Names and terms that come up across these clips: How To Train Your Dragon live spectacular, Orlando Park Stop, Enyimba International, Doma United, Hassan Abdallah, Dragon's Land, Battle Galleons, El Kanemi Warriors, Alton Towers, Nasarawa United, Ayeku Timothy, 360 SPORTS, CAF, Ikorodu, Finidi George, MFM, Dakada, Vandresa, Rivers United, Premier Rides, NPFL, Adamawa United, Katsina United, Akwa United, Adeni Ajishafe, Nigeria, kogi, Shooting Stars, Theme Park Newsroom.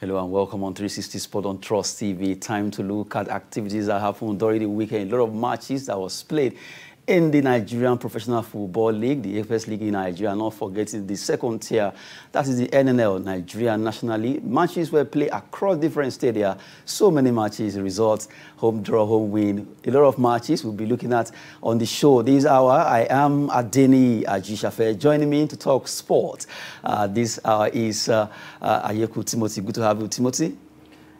Hello and welcome on 360 Sport on TRUST TV. Time to look at activities that happened during the weekend. A lot of matches that was played in the Nigerian Professional Football League, the FS League in Nigeria. Not forgetting the second tier, that is the NNL, Nigerian National League. Matches were played across different stadia. So many matches, results, home draw, home win. A lot of matches we'll be looking at on the show this hour. I am Adeni Ajishafe. Joining me to talk sport this hour is Ayeku Timothy. Good to have you, Timothy.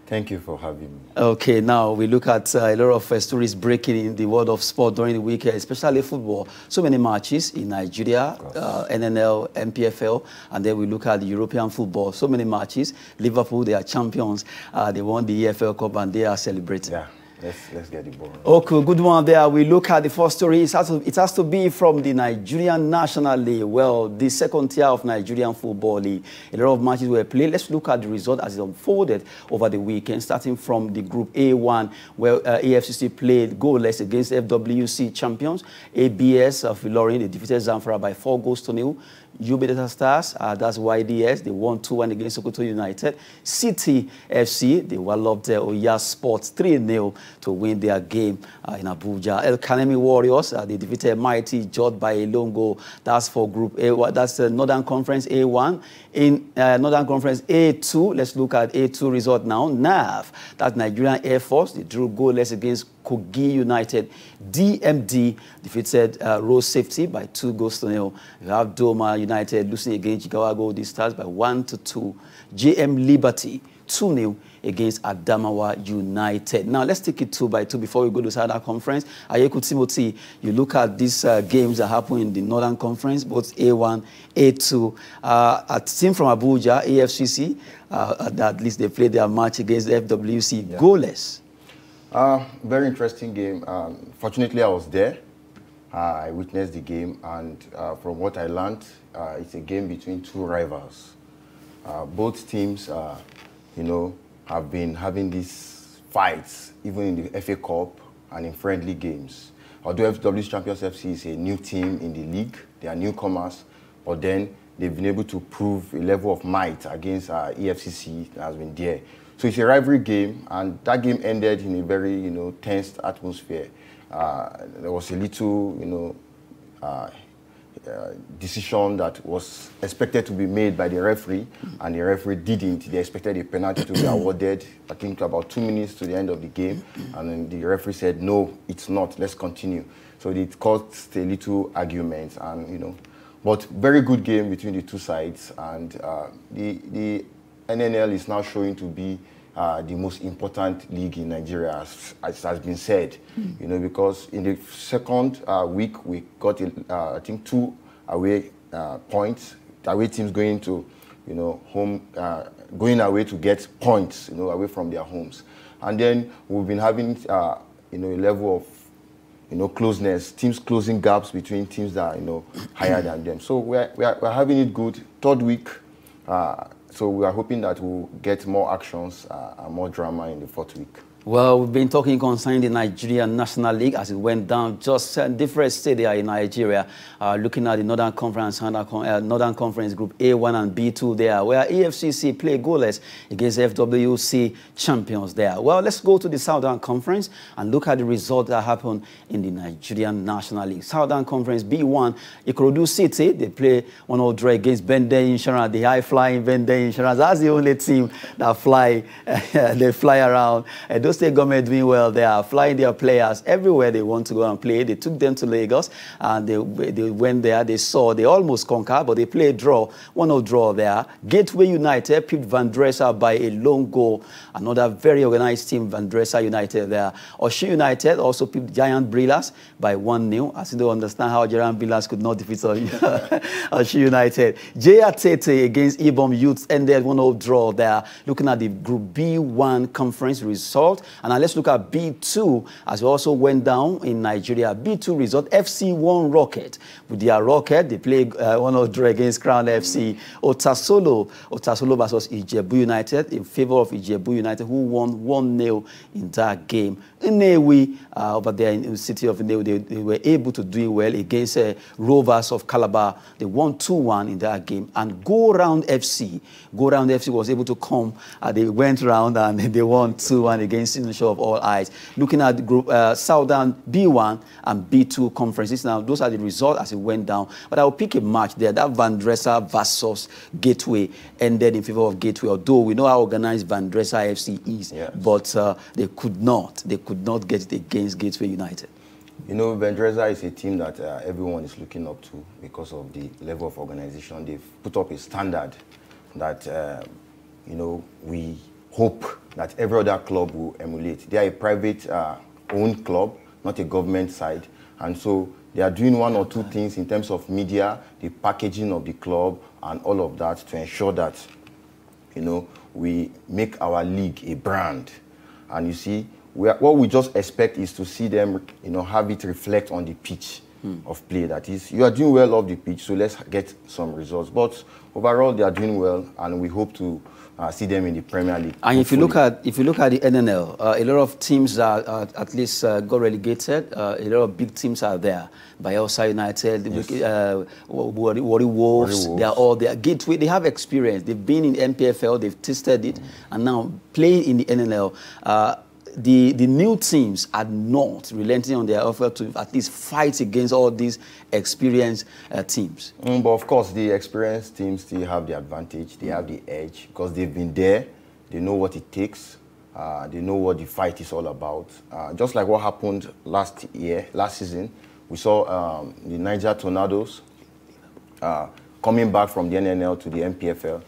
Thank you for having me. Okay, now we look at a lot of stories breaking in the world of sport during the weekend, especially football. So many matches in Nigeria, NNL, NPFL, and then we look at the European football. So many matches. Liverpool, they are champions. They won the EFL Cup and they are celebrating. Yeah. Let's get it going. Okay, good one there. We look at the first story. It has to be from the Nigerian National League. Well, the second tier of Nigerian Football League. A lot of matches were played. Let's look at the result as it unfolded over the weekend, starting from the Group A1, where AFCC played goalless against FWC champions. ABS of Ilorin, they defeated Zamfara by 4 goals to nil. Enyimba Stars, that's YDS, they won 2-1 against Plateau United. City FC, they walloped their Oya Sports 3-0 to win their game in Abuja. El Kanemi Warriors, they defeated Mighty Jod by a long goal. That's for Group A1, that's Northern Conference A1. In Northern Conference A2, let's look at A2 result now. NAV, that's Nigerian Air Force, they drew goalless against Kogi United. DMD defeated Road Safety by 2 goals to nil. You have Doma United losing against Jigawa Golden Stars by 1-2. JM Liberty 2-0 against Adamawa United. Now let's take it 2 by 2 before we go to Southern Conference. Ayeku Timothy, you look at these games that happen in the Northern Conference, both A1, A2. A team from Abuja, AFCC, at least they played their match against FWC, yeah, goalless. Very interesting game. Fortunately, I was there. I witnessed the game, and from what I learned, it's a game between two rivals. Both teams, you know, have been having these fights, even in the FA Cup and in friendly games. Although FWC Champions FC is a new team in the league, they are newcomers, but then they've been able to prove a level of might against EFCC that has been there. So it's a rivalry game, and that game ended in a very, you know, tense atmosphere. There was a little, you know, decision that was expected to be made by the referee, and the referee didn't. They expected a penalty to be awarded, I think about 2 minutes to the end of the game, and then the referee said, no, it's not, let's continue. So it caused a little argument, and, you know, but very good game between the two sides, and the NNL is now showing to be the most important league in Nigeria, as has been said, you know, because in the second week, we got, I think, 2 away points. The away teams going to, you know, home, going away to get points, you know, away from their homes. And then we've been having, you know, a level of, you know, closeness, teams closing gaps between teams that are, you know, higher than them. So we're having it good. Third week, so we are hoping that we'll get more actions and more drama in the fourth week. Well, we've been talking concerning the Nigerian National League as it went down, just different stadia in Nigeria, looking at the Northern Conference, Northern Conference Group A1 and B2 there, where AFCC play goalless against FWC champions there. Well, let's go to the Southern Conference and look at the result that happened in the Nigerian National League. Southern Conference B1, Ikorodu City, they play 1-0 draw against Bende Insurance, the high-flying Bende Insurance. That's the only team that fly, they fly around. Those state government doing well. They are flying their players everywhere they want to go and play. They took them to Lagos, and they went there. They saw they almost conquered, but they played draw, 1-0 draw there. Gateway United pipped Van Dresser by a long goal. Another very organized team, Van Dresser United there. Osun United also pipped Giant Brillas by 1-0. I still don't understand how Giant Brillas could not defeat Osun United. J.R. Tete against Ibom Youth ended 1-0 draw there. Looking at the Group B1 conference result. result. And now let's look at B2 as we also went down in Nigeria. B2 result, FC1 Rocket. With their Rocket, they play 1-0 against Crown FC. Otasolo versus Ijebu United in favor of Ijebu United, who won 1-0 in that game. Inewi, over there in the city of Inewi, they were able to do well against Rovers of Calabar. They won 2-1 in that game. And Go Round FC was able to come. They went round and they won 2-1 against Signature of All Eyes. Looking at the group, Southern B1 and B2 conferences. Now, those are the results as it went down. But I will pick a match there. That Vandresa versus Gateway ended in favor of Gateway, although we know how organized Vandresa FC is. Yes. But they could not get it against Gateway United. You know, Vandresa is a team that everyone is looking up to because of the level of organization. They've put up a standard that, you know, we hope that every other club will emulate. They are a private-owned club, not a government side. And so they are doing one or two things in terms of media, the packaging of the club, and all of that to ensure that, you know, we make our league a brand. And you see, what we just expect is to see them, you know, have it reflect on the pitch of play. That is, you are doing well off the pitch, so let's get some results. But overall, they are doing well, and we hope to see them in the Premier League. And hopefully, if you look at the NNL, a lot of teams that at least got relegated. A lot of big teams are there. Bayelsa United, yes. Warri Wolves, they are all there. Gateway, they have experience. They've been in NPFL, they've tested it, and now playing in the NNL. The new teams are not relenting on their effort to at least fight against all these experienced teams. But of course, the experienced teams still have the advantage. They have the edge because they've been there. They know what it takes. They know what the fight is all about. Just like what happened last season, we saw the Niger Tornadoes coming back from the NNL to the NPFL.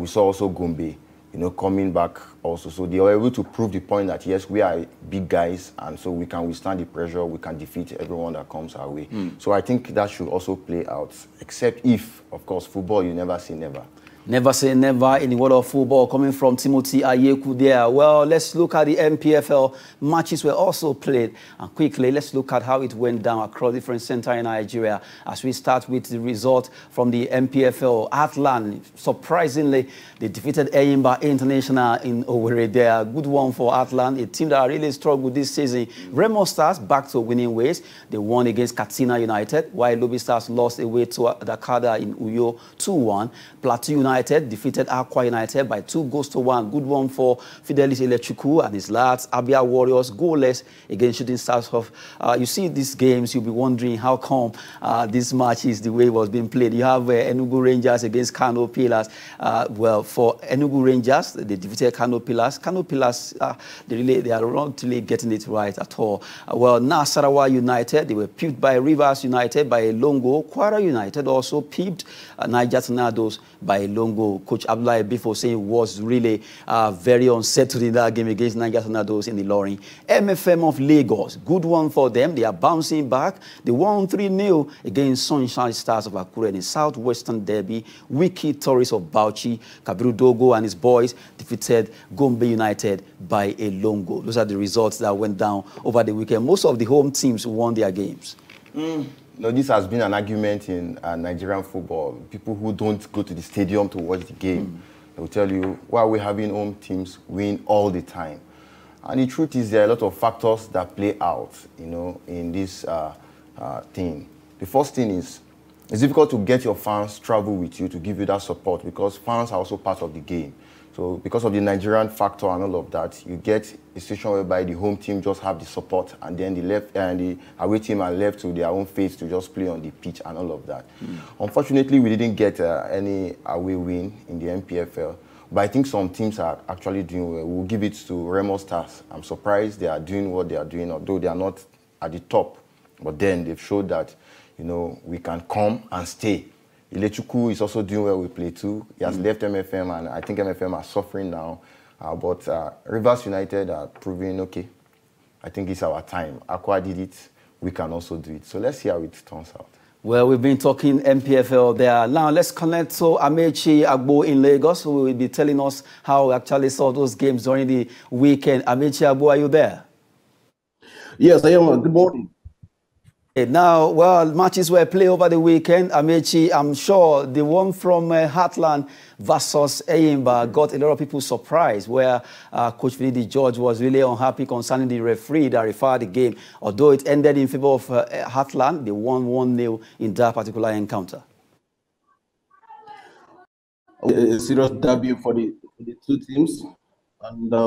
We saw also Gombe, you know, coming back also. So they are able to prove the point that, yes, we are big guys, and so we can withstand the pressure, we can defeat everyone that comes our way. So I think that should also play out, except if, of course, football, you never say never. Never say never in the world of football, coming from Timothy Ayeku there. Well, let's look at the NPFL. Matches were also played. And quickly, let's look at how it went down across different centres in Nigeria as we start with the result from the NPFL. Heartland, surprisingly, they defeated Enyimba International in Owerri there. Good one for Heartland, a team that really struggled this season. Remo Stars back to winning ways. They won against Katsina United, while Lobby Stars lost away to Dakada in Uyo 2-1. Plateau United defeated Akwa United by 2-1. Good one for Fidelis Ilechukwu and his lads. Abia Warriors goalless against Shooting Stars. You see these games, you'll be wondering how come this match is the way it was being played. You have Enugu Rangers against Kano Pillars. Well, for Enugu Rangers, they defeated Kano Pillars. Kano Pillars, they are not really getting it right at all. Well, Nasarawa United, they were pipped by Rivers United by Longo. Kwara United also pipped Niger Tornadoes by Longo. Coach Abdullahi before saying was really very unsettled in that game against Niger Tornadoes in the Loring. MFM of Lagos, good one for them. They are bouncing back. They won 3-0 against Sunshine Stars of Akure in the Southwestern Derby. Wikki Tourists of Bauchi, Kabiru Dogo and his boys defeated Gombe United by Elongo. Those are the results that went down over the weekend. Most of the home teams won their games. No, this has been an argument in Nigerian football. People who don't go to the stadium to watch the game, they will tell you, why are we having home teams win all the time? And the truth is there are a lot of factors that play out, you know, in this thing. The first thing is, it's difficult to get your fans to travel with you to give you that support because fans are also part of the game. So because of the Nigerian factor and all of that, you get a situation whereby the home team just have the support and then the away team are left to their own fate to just play on the pitch and all of that. Unfortunately, we didn't get any away win in the NPFL, but I think some teams are actually doing well. We'll give it to Remo Stars. I'm surprised they are doing what they are doing, although they are not at the top. But then they've showed that, you know, we can come and stay. Ilechukwu is also doing well with Plateau. He has left MFM, and I think MFM are suffering now. But Rivers United are proving, okay, I think it's our time. Akwa did it. We can also do it. So let's see how it turns out. Well, we've been talking NPFL there. Now, let's connect to Amechi Agbo in Lagos, who will be telling us how we actually saw those games during the weekend. Amechi Agbo, are you there? Yes, I am. Good morning. Okay, now, well, matches were played over the weekend. Amechi, I'm sure the one from Heartland versus Enyimba got a lot of people surprised, where Coach Finidi George was really unhappy concerning the referee that referred the game, although it ended in favor of Heartland. They won 1-0 in that particular encounter. A serious debut for the two teams, and I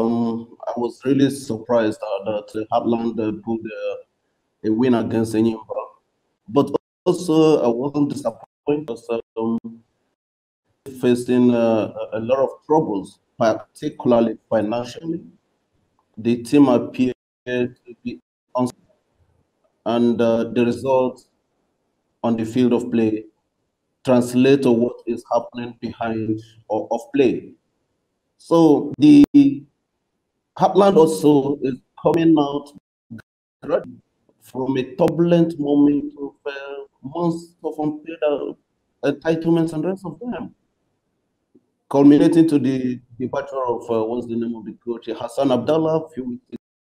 was really surprised that Heartland pulled a win against Enyimba. But also, I wasn't disappointed because facing a lot of troubles, particularly financially. The team appeared to be unstable, and the results on the field of play translate to what is happening behind or off play. So the Heartland also is coming out gradually from a turbulent moment of months of unpaid entitlements and rest of them, culminating to the departure of what's the name of the coach, Hassan Abdallah, a few weeks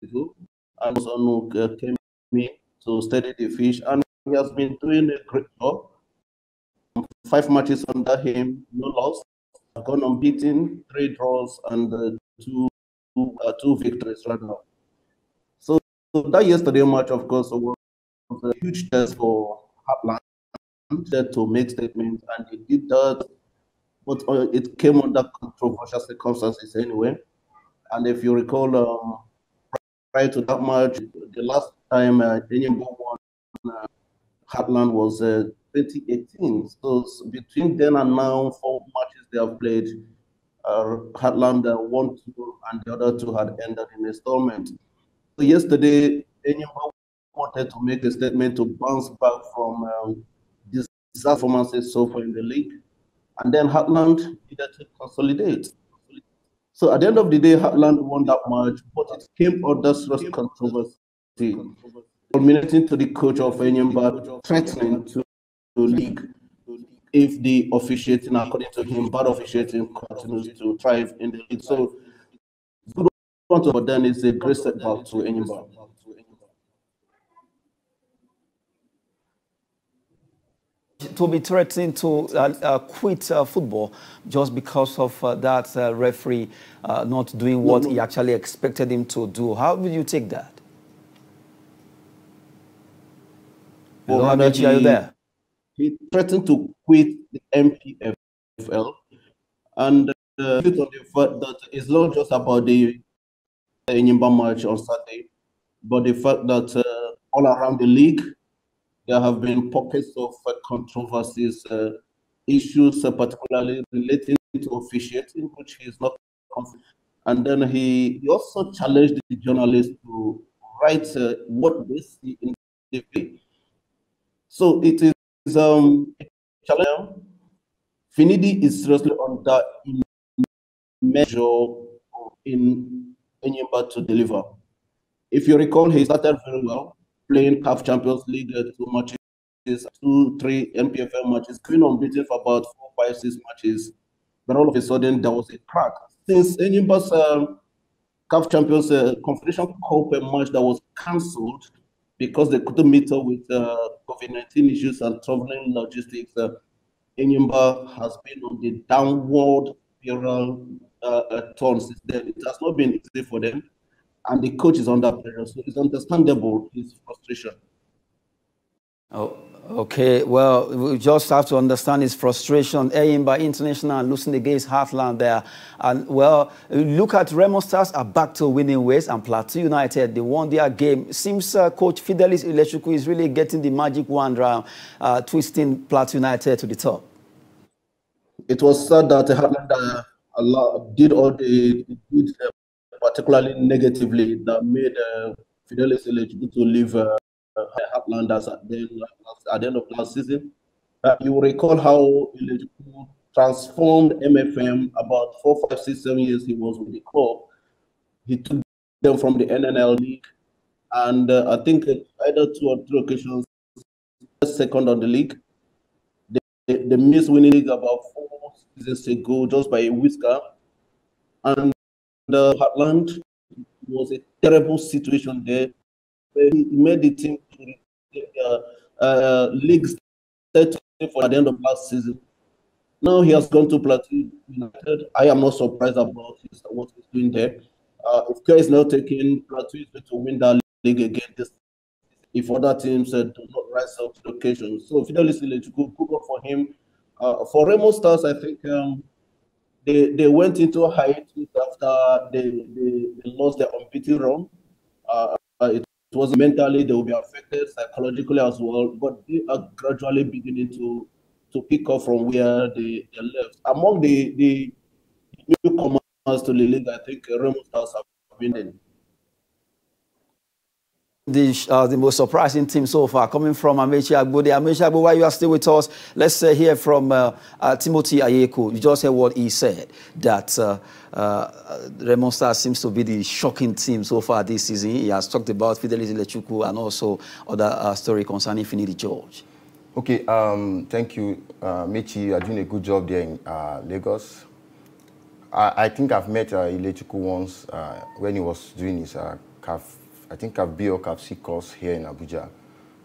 ago, and also came in to steady the fish, and he has been doing a great job. 5 matches under him, no loss, gone unbeaten, 3 draws and two victories right now. So that yesterday match, of course, was a huge test for Heartland to make statements, and he did that. But it came under controversial circumstances anyway. And if you recall, prior to that match, the last time Enyimba won Heartland was 2018. So between then and now, 4 matches they have played. Heartland won 2, and the other 2 had ended in installment. So yesterday, Enyimba wanted to make a statement to bounce back from these performances so far in the league. And then Heartland needed to consolidate. So at the end of the day, Heartland won that match, but it came under serious controversy, culminating to the coach of Enyimba threatening to league if the officiating, according to him, bad officiating continues to thrive in the league. So good one, but then it's a great setback to Enyimba. To be threatened to quit football just because of that referee not doing what he actually expected him to do. How would you take that? Well, hello, Amechi, are you there? He threatened to quit the NPFL, and due to the fact that it's not just about the Enyimba match on Saturday, but the fact that all around the league, there have been pockets of controversies, issues particularly relating to officiating, which he is not confident. And then he also challenged the journalists to write what they see in the TV. So it is a challenge. Finidi is seriously under measure in Enyimba to deliver. If you recall, he started very well, playing CAF Champions League 2 matches, 2-3 NPFL matches, going unbeaten for about 4, 5, 6 matches. But all of a sudden, there was a crack. Since Enyimba's CAF Champions Confederation Cup match that was cancelled because they couldn't meet up with COVID-19 issues and traveling logistics, Enyimba has been on the downward spiral turn since then. It has not been easy for them, and the coach is under pressure, so it's understandable his frustration. Oh, okay. Well, we just have to understand his frustration. Enyimba International losing against Heartland there. And, well, look at Remo Stars are back to winning ways, and Plateau United, they won their game. Seems Coach Fidelis Ilechukwu is really getting the magic wand round, twisting Plateau United to the top. It was sad that Heartland did all the good stuff, particularly negatively, that made Fidelis Ilechukwu to leave Heartland at the end of last season. You recall how Ilechukwu transformed MFM about 4, 5, 6, 7 years he was with the club. He took them from the NNL league, and I think either 2 or 3 occasions second on the league. They missed winning league about 4 seasons ago just by a whisker. And Heartland was a terrible situation there. He made the team to retain their league status for the end of last season. Now he has gone to Plateau United. I am not surprised about what he's doing there. If care is now taken, Plateau is going to win that league again this if other teams do not rise up to the occasion. So Fidelis Ilechukwu, good luck for him. For Remo Stars, I think they went into a hiatus after they lost their unbeaten run. It was mentally, they will be affected psychologically as well, but they are gradually beginning to pick up from where they left. Among the newcomers to the league, I think Remo Stars have been in. The most surprising team so far, coming from Amechi Agbo. Amechi Agbo, while you are still with us, let's hear from Timothy Ayeku. You just heard what he said, that Remo Stars seems to be the shocking team so far this season. He has talked about Fidelis Ilechukwu and also other story concerning Finidi George. Okay, thank you, Mechi. You are doing a good job there in Lagos. I think I've met Ilechukwu once when he was doing his CAF. I think I've B or CAF-C course here in Abuja,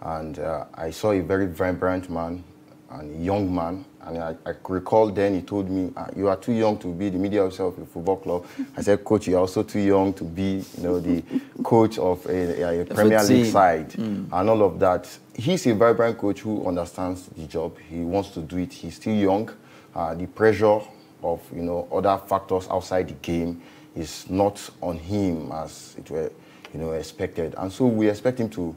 and I saw a very vibrant man and a young man, and I recall then he told me, you are too young to be the media officer of a football club. I said, coach, you are also too young to be the coach of a Premier League side and all of that. He's a vibrant coach who understands the job. He wants to do it. He's still young. The pressure of other factors outside the game is not on him as it were. Expected, and so we expect him to,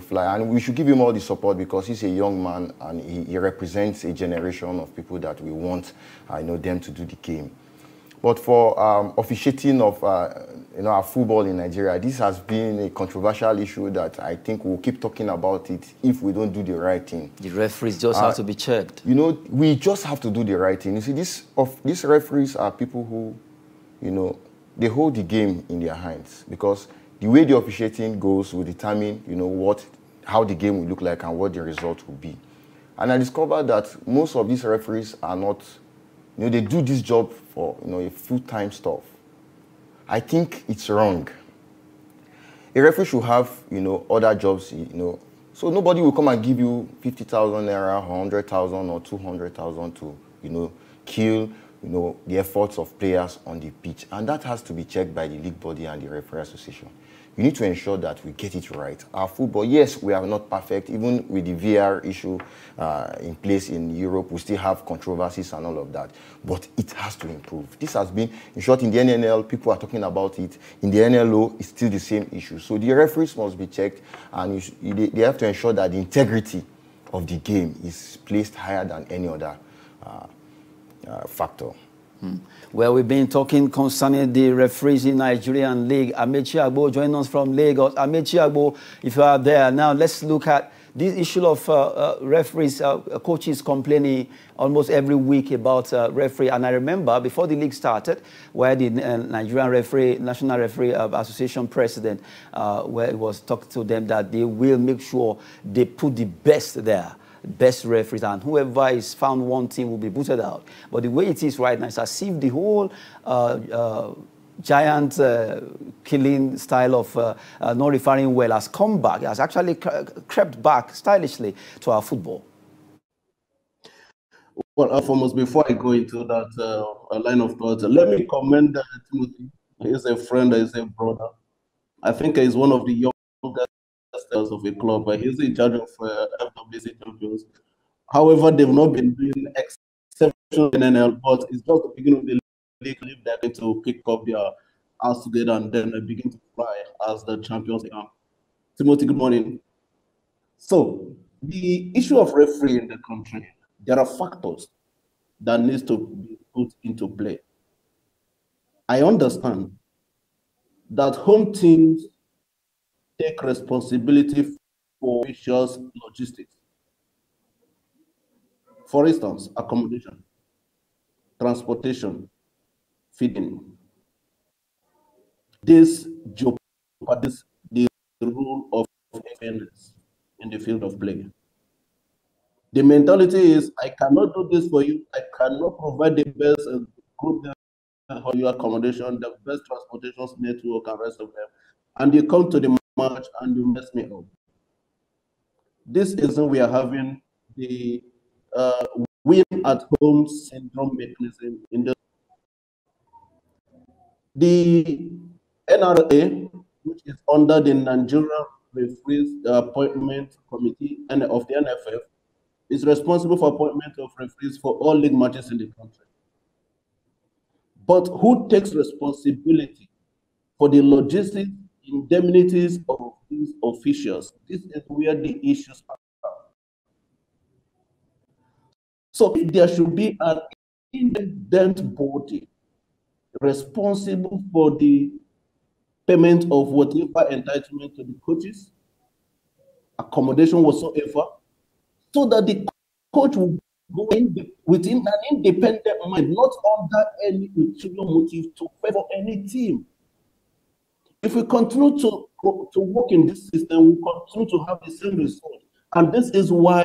fly, and we should give him all the support because he's a young man and he represents a generation of people that we want, them to do the game. But for officiating of, our football in Nigeria, this has been a controversial issue that I think we'll keep talking about it if we don't do the right thing. The referees just have to be checked. We just have to do the right thing. You see, these referees are people who, they hold the game in their hands because. The way the officiating goes will determine, how the game will look like and what the result will be. And I discovered that most of these referees are not, they do this job for, a full-time stuff. I think it's wrong. A referee should have, other jobs, So nobody will come and give you 50,000 naira, 100,000 or 200,000 to, kill, the efforts of players on the pitch. And that has to be checked by the league body and the referee association. You need to ensure that we get it right. Our football, yes, we are not perfect. Even with the VR issue in place in Europe, we still have controversies and all of that. But it has to improve. This has been, in short, in the NNL, people are talking about it. In the NLO, it's still the same issue. So the referees must be checked, and they have to ensure that the integrity of the game is placed higher than any other factor. Well, we've been talking concerning the referees in Nigerian League. Amechi Agbo joining us from Lagos. Amechi Agbo, if you are there now, let's look at this issue of referees, coaches complaining almost every week about referee. And I remember before the league started, where the Nigerian referee, National Referee Association president, where it was talked to them that they will make sure they put the best there. Best referees, and whoever is found wanting will be booted out. But the way it is right now, it's as if the whole giant killing style of not referring well has come back, has actually crept back stylishly to our football. Well, foremost, before I go into that line of thought, let me commend Timothy. He's a friend, he's a brother. I think he's one of the youngest of a club, but he's in charge of FWC champions. However, they've not been doing exceptional NNL, but it's just the beginning of the league that to pick up their ass together and then begin to fly as the champions are. Timothy, good morning. So, the issue of referee in the country, there are factors that need to be put into play. I understand that home teams take responsibility for officials' logistics. For instance, accommodation, transportation, feeding. This jeopardizes the rule of fairness in the field of play. The mentality is, I cannot do this for you. I cannot provide the best group for your accommodation, the best transportation network, and rest of them. And you come to the match and you mess me up. This isn't we are having the win at home syndrome mechanism in the NRA, which is under the Nigeria Referees Appointment Committee and of the NFF, is responsible for appointment of referees for all league matches in the country. But who takes responsibility for the logistics, indemnities of these officials? This is where the issues are. So there should be an independent body responsible for the payment of whatever entitlement to the coaches, accommodation whatsoever, so that the coach will go in within an independent mind, not under any ulterior motive to favor any team. If we continue to work in this system, we continue to have the same result. And this is why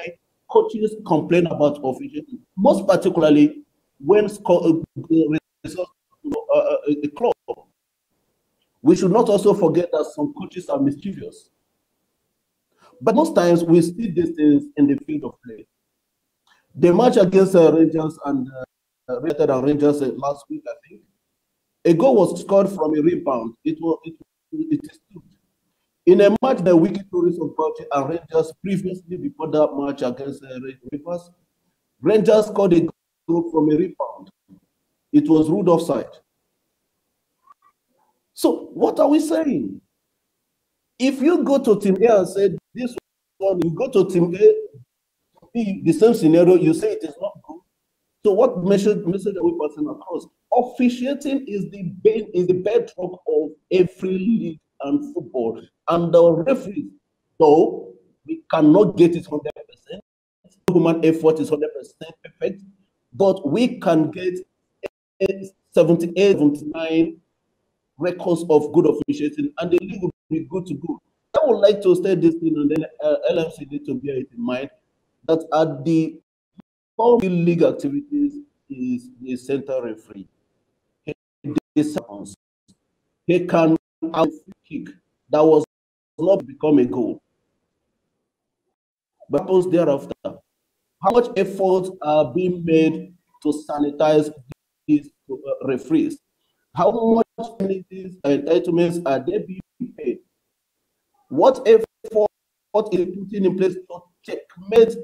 coaches complain about officials, most particularly when results a club. We should not also forget that some coaches are mischievous. But most times we see these things in the field of play. The match against Rangers and Rangers last week, I think, a goal was scored from a rebound. It is true. In a match that Wikki Tourists of Plateau and Rangers previously before that match against Rivers, Rangers scored a goal from a rebound. It was ruled offside. So what are we saying? If you go to team A and say this one, you go to team B, the same scenario, you say it is not good. So what message are we passing across? Officiating is the bedrock of every league and football. And the referees, though we cannot get it 100%, human effort is 100% perfect, but we can get 78, 79 records of good officiating, and the league will be good to go. I would like to state this thing, and then LMC need to bear it in mind that at the all league activities is the center referee. He can out kick that was not become a goal. But post thereafter, how much efforts are being made to sanitize these referees? How much penalties and entitlements are they being paid? What effort is putting in place to checkmate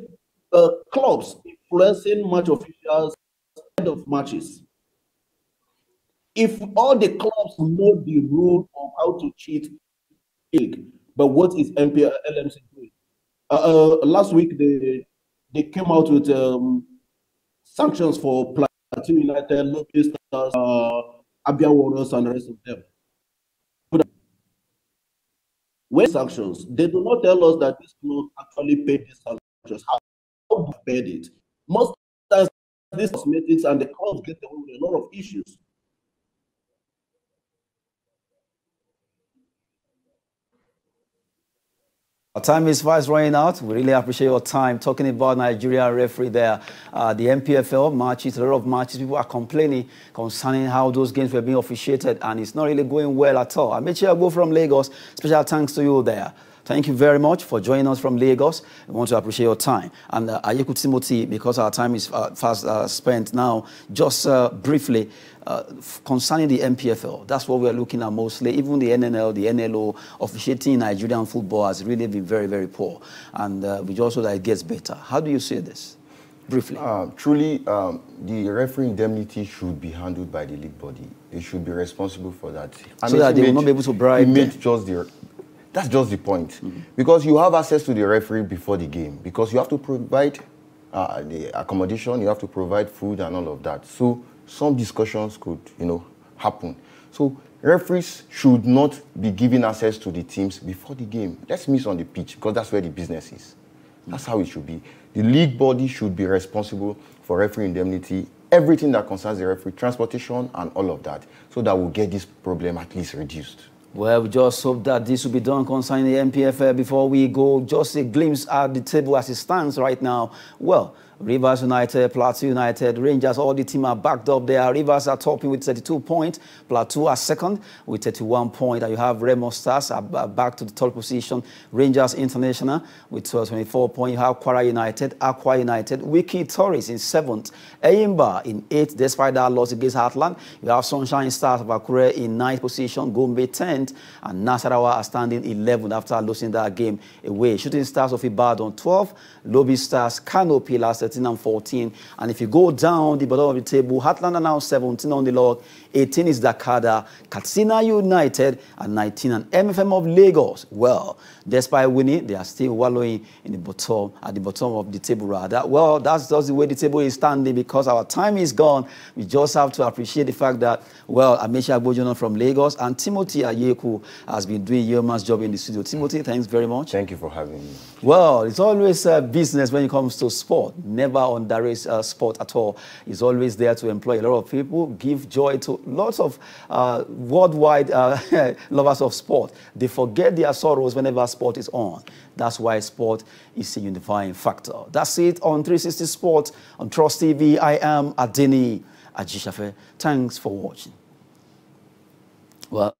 clubs influencing match officials ahead of matches? If all the clubs know the rule of how to cheat, but what is LMC doing? Last week they came out with sanctions for Plateau United, Rivers Stars, Abia Warriors, and the rest of them. When sanctions, they do not tell us that this club actually paid these sanctions. How they paid it? Most times, these cosmetics and the clubs get away with a lot of issues. Our time is fast running out. We really appreciate your time talking about Nigeria referee there. The NPFL matches, a lot of matches, people are complaining concerning how those games were being officiated, and it's not really going well at all. Amechi Agbo from Lagos, special thanks to you there. Thank you very much for joining us from Lagos. We want to appreciate your time. And Ayeku Timothy, because our time is fast spent now, just briefly, concerning the NPFL, that's what we're looking at mostly. Even the NNL, the NLO, officiating in Nigerian football has really been very, very poor. And we just hope that it gets better. How do you see this? Briefly. Truly, the referee indemnity should be handled by the league body. They should be responsible for that. And so that they will not be able to bribe them. That's just the point. Mm-hmm. Because you have access to the referee before the game. Because you have to provide the accommodation, you have to provide food and all of that. So some discussions could, happen. So referees should not be given access to the teams before the game. Let's miss on the pitch because that's where the business is. That's how it should be. The league body should be responsible for referee indemnity, everything that concerns the referee, transportation and all of that, so that we'll get this problem at least reduced. Well, we just hope that this will be done concerning the NPFL. Before we go, just a glimpse at the table as it stands right now. Well, Rivers United, Plateau United, Rangers, all the team are backed up there. Rivers are topping with 32 points. Plateau are second with 31 points. And you have Remo Stars are back to the third position. Rangers International with 24 points. You have Kwara United, Akwa United, Wikki Tourists in 7th. Enyimba in 8th, despite that loss against Heartland. You have Sunshine Stars of Akure in 9th position. Gombe 10th. And Nasarawa are standing 11th after losing that game away. Shooting Stars of Ibadan 12th. Lobby Stars, Kano Pillars 13 and 14. And if you go down the bottom of the table, Heartland are now 17 on the log, 18 is Dakada, Katsina United at 19, and MFM of Lagos. Well, despite winning, they are still wallowing in the bottom, at the bottom of the table rather. Well, that's just the way the table is standing because our time is gone. We just have to appreciate the fact that, well, Amechi Agbo from Lagos and Timothy Ayeku has been doing yeoman's job in the studio. Timothy, thanks very much. Thank you for having me. Well, it's always business when it comes to sport. Never underrate sport at all. It's always there to employ a lot of people, give joy to lots of worldwide lovers of sport. They forget their sorrows whenever sport is on. That's why sport is a unifying factor. That's it on 360 Sport on Trust TV. I am Adeni Ajishafe. Thanks for watching. Well.